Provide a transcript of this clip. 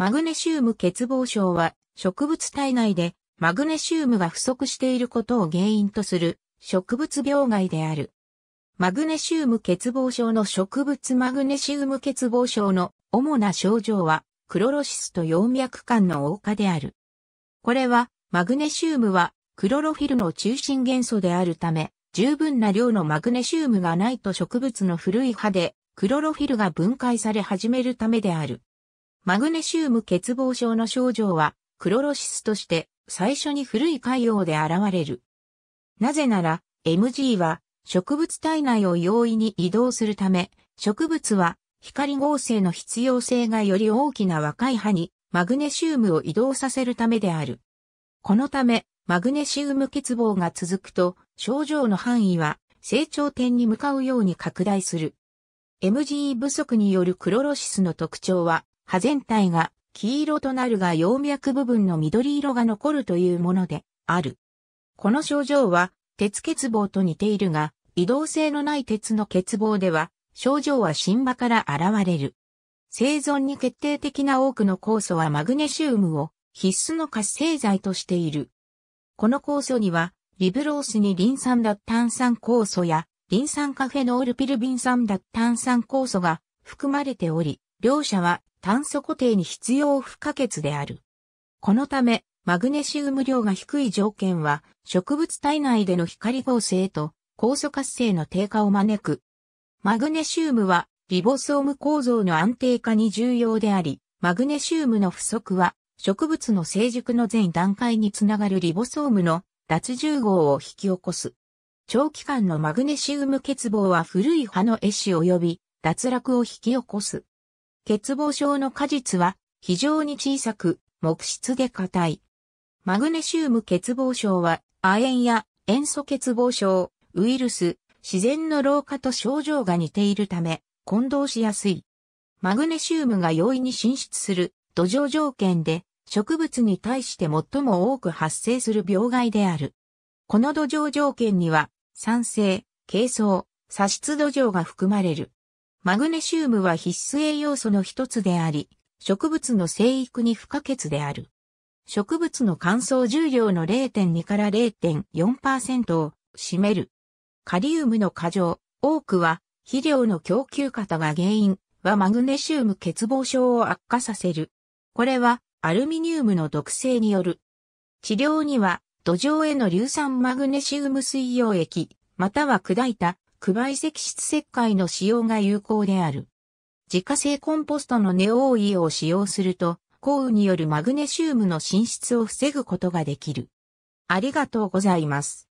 マグネシウム欠乏症は植物体内でマグネシウムが不足していることを原因とする植物病害である。マグネシウム欠乏症の植物マグネシウム欠乏症の主な症状はクロロシスと葉脈間の老化である。これはマグネシウムはクロロフィルの中心元素であるため十分な量のマグネシウムがないと植物の古い葉でクロロフィルが分解され始めるためである。マグネシウム欠乏症の症状はクロロシスとして最初に古い海洋で現れる。なぜなら Mg は植物体内を容易に移動するため植物は光合成の必要性がより大きな若い葉にマグネシウムを移動させるためである。このためマグネシウム欠乏が続くと症状の範囲は成長点に向かうように拡大する。Mg 不足によるクロロシスの特徴は葉全体が黄色となるが葉脈部分の緑色が残るというものである。この症状は鉄欠乏と似ているが移動性のない鉄の欠乏では症状は新葉から現れる。生存に決定的な多くの酵素はマグネシウムを必須の活性剤としている。この酵素にはリブロースにリン酸脱炭酸酵素やリン酸化フェノールピルビン酸脱炭酸酵素が含まれており、両者は炭素固定に必要不可欠である。このため、マグネシウム量が低い条件は植物体内での光合成と酵素活性の低下を招く。マグネシウムはリボソーム構造の安定化に重要であり、マグネシウムの不足は植物の成熟の前段階につながるリボソームの脱重合を引き起こす。長期間のマグネシウム欠乏は古い葉の壊死及び脱落を引き起こす。欠乏症の果実は非常に小さく木質で硬い。マグネシウム欠乏症は亜鉛や塩素欠乏症、ウイルス、自然の老化と症状が似ているため混同しやすい。マグネシウムが容易に進出する土壌条件で植物に対して最も多く発生する病害である。この土壌条件には酸性、珪藻、砂質土壌が含まれる。マグネシウムは必須栄養素の一つであり、植物の生育に不可欠である。植物の乾燥重量の 0.2 から 0.4% を占める。カリウムの過剰、多くは肥料の供給過多が原因はマグネシウム欠乏症を悪化させる。これはアルミニウムの毒性による。治療には土壌への硫酸マグネシウム水溶液、または砕いた苦梅石質石灰の使用が有効である。自家製コンポストのネオーイを使用すると、降雨によるマグネシウムの浸出を防ぐことができる。ありがとうございます。